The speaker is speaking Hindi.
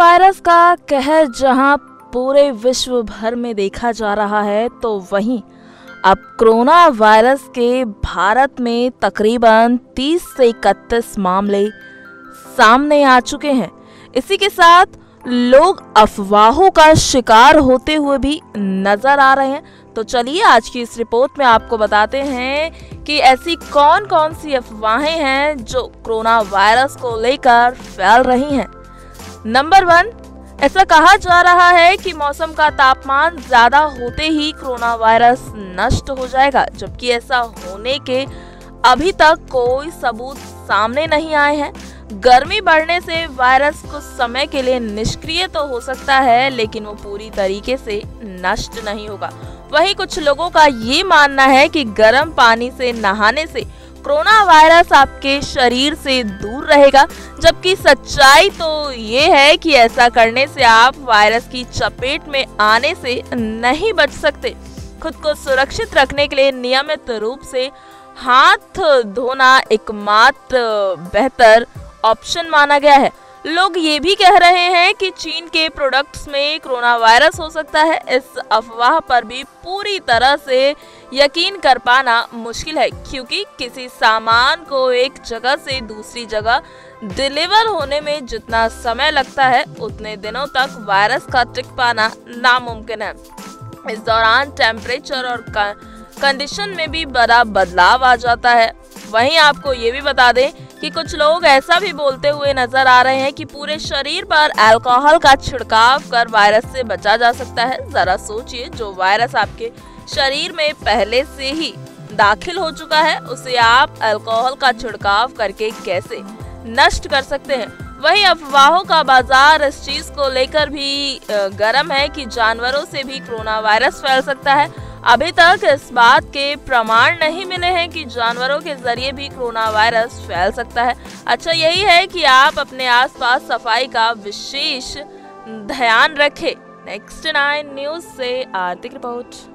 वायरस का कहर जहां पूरे विश्व भर में देखा जा रहा है, तो वहीं अब कोरोना वायरस के भारत में तकरीबन 30 से 31 मामले सामने आ चुके हैं। इसी के साथ लोग अफवाहों का शिकार होते हुए भी नजर आ रहे हैं। तो चलिए आज की इस रिपोर्ट में आपको बताते हैं कि ऐसी कौन कौन सी अफवाहें हैं जो कोरोना वायरस को लेकर फैल रही हैं। नंबर 1, ऐसा कहा जा रहा है कि मौसम का तापमान ज्यादा होते ही कोरोना वायरस नष्ट हो जाएगा, जबकि ऐसा होने के अभी तक कोई सबूत सामने नहीं आए हैं। गर्मी बढ़ने से वायरस कुछ समय के लिए निष्क्रिय तो हो सकता है, लेकिन वो पूरी तरीके से नष्ट नहीं होगा। वहीं कुछ लोगों का ये मानना है कि गर्म पानी से नहाने से कोरोना वायरस आपके शरीर से दूर रहेगा, जबकि सच्चाई तो ये है कि ऐसा करने से आप वायरस की चपेट में आने से नहीं बच सकते। खुद को सुरक्षित रखने के लिए नियमित रूप से हाथ धोना एकमात्र बेहतर ऑप्शन माना गया है। लोग ये भी कह रहे हैं कि चीन के प्रोडक्ट्स में कोरोना वायरस हो सकता है। इस अफवाह पर भी पूरी तरह से यकीन कर पाना मुश्किल है, क्योंकि किसी सामान को एक जगह से दूसरी जगह डिलीवर होने में जितना समय लगता है, उतने दिनों तक वायरस का टिक पाना नामुमकिन है। इस दौरान टेम्परेचर और कंडीशन में भी बड़ा बदलाव आ जाता है। वहीं आपको ये भी बता दें कि कुछ लोग ऐसा भी बोलते हुए नजर आ रहे हैं कि पूरे शरीर पर अल्कोहल का छिड़काव कर वायरस से बचा जा सकता है। जरा सोचिए, जो वायरस आपके शरीर में पहले से ही दाखिल हो चुका है, उसे आप अल्कोहल का छिड़काव करके कैसे नष्ट कर सकते हैं। वहीं अफवाहों का बाजार इस चीज को लेकर भी गर्म है कि जानवरों से भी कोरोना वायरस फैल सकता है। अभी तक इस बात के प्रमाण नहीं मिले हैं कि जानवरों के जरिए भी कोरोना वायरस फैल सकता है। अच्छा यही है कि आप अपने आसपास सफाई का विशेष ध्यान रखें। Next9 न्यूज़ से आर्थिक रिपोर्ट।